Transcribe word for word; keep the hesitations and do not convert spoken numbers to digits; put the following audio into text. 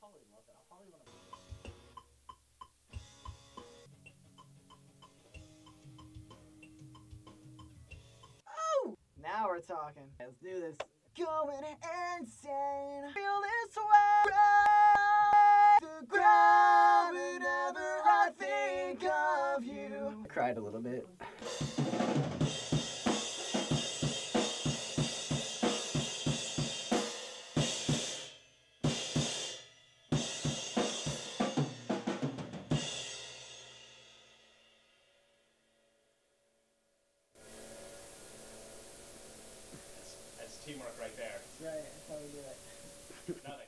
probably love it. I'll probably want to... Now we're talking. Let's do this. Going insane. Feel this way. The ground whenever I think of you. I cried a little bit. Teamwork right there. Right, that's how we do it. Nothing.